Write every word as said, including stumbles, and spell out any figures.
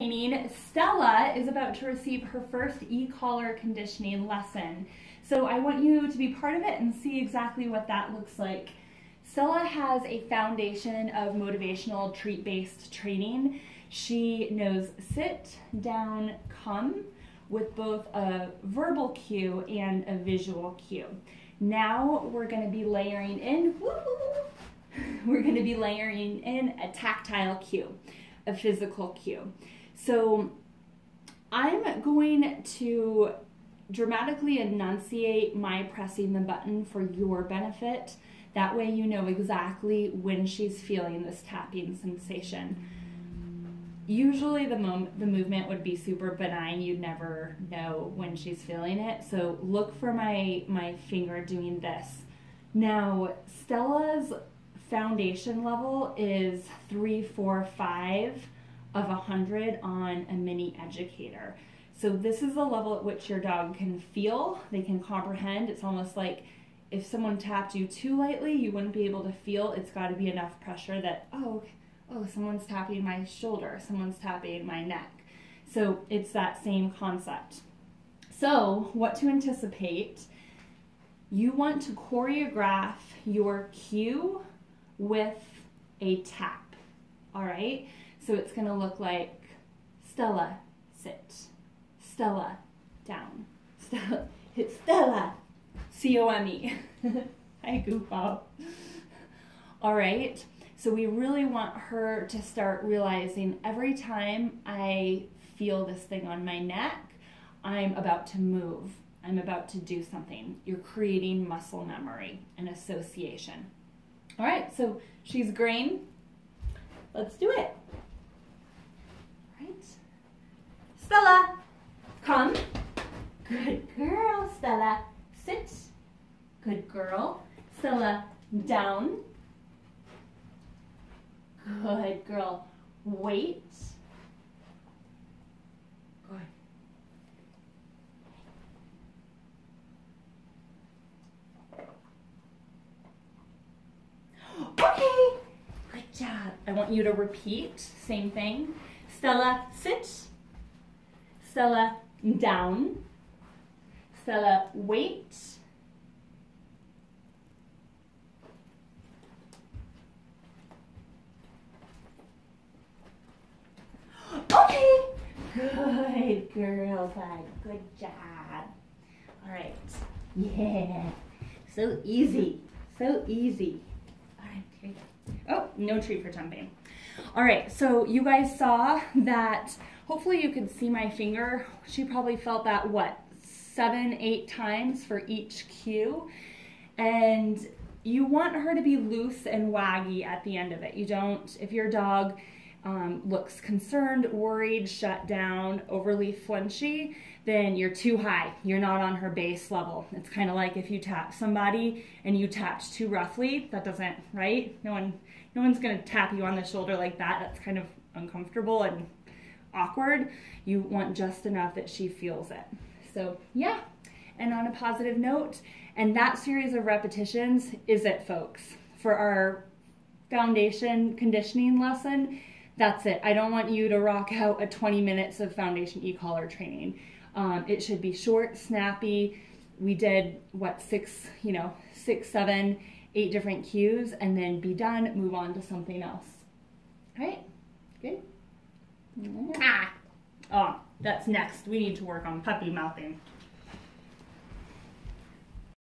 Stella is about to receive her first e-collar conditioning lesson. So I want you to be part of it and see exactly what that looks like. Stella has a foundation of motivational treat-based training. She knows sit, down, come with both a verbal cue and a visual cue. Now we're going to be layering in, woo, we're going to be layering in a tactile cue, a physical cue. So I'm going to dramatically enunciate my pressing the button for your benefit. That way you know exactly when she's feeling this tapping sensation. Usually the, mom the movement would be super benign. You'd never know when she's feeling it. So look for my, my finger doing this. Now, Stella's foundation level is three, four, five of one hundred on a mini educator. So this is the level at which your dog can feel, they can comprehend. It's almost like if someone tapped you too lightly, you wouldn't be able to feel. It's gotta be enough pressure that, oh, oh, someone's tapping my shoulder, someone's tapping my neck. So it's that same concept. So what to anticipate, you want to choreograph your cue with a tap, all right? So it's gonna look like Stella, sit, Stella, down, Stella, hit Stella, C O M E. Hi, goofball. All right, so we really want her to start realizing every time I feel this thing on my neck, I'm about to move, I'm about to do something. You're creating muscle memory and association. All right, so she's green. Let's do it. All right. Stella, come. Good girl, Stella. Sit. Good girl. Stella, down. Good girl. Wait. Good. Okay, good job. I want you to repeat, same thing. Stella, sit. Stella, down. Stella, wait. Okay, good girl, bud, good job. All right, yeah, so easy, so easy. Oh, no treat for jumping. All right, so you guys saw that. Hopefully you could see my finger. She probably felt that, what, seven, eight times for each cue. And you want her to be loose and waggy at the end of it. You don't, if your dog um, looks concerned, worried, shut down, overly flinchy, then you're too high. You're not on her base level. It's kind of like if you tap somebody and you tapped too roughly, that doesn't, right? No one, no one's gonna tap you on the shoulder like that. That's kind of uncomfortable and awkward. You want just enough that she feels it. So yeah, and on a positive note, and that series of repetitions is it, folks. For our foundation conditioning lesson, that's it. I don't want you to rock out a twenty minutes of foundation e-collar training. Um, it should be short, snappy. We did what, six, you know, six, seven, eight different cues, and then be done, move on to something else. All right, good. Ah, oh, that's next. We need to work on puppy mouthing.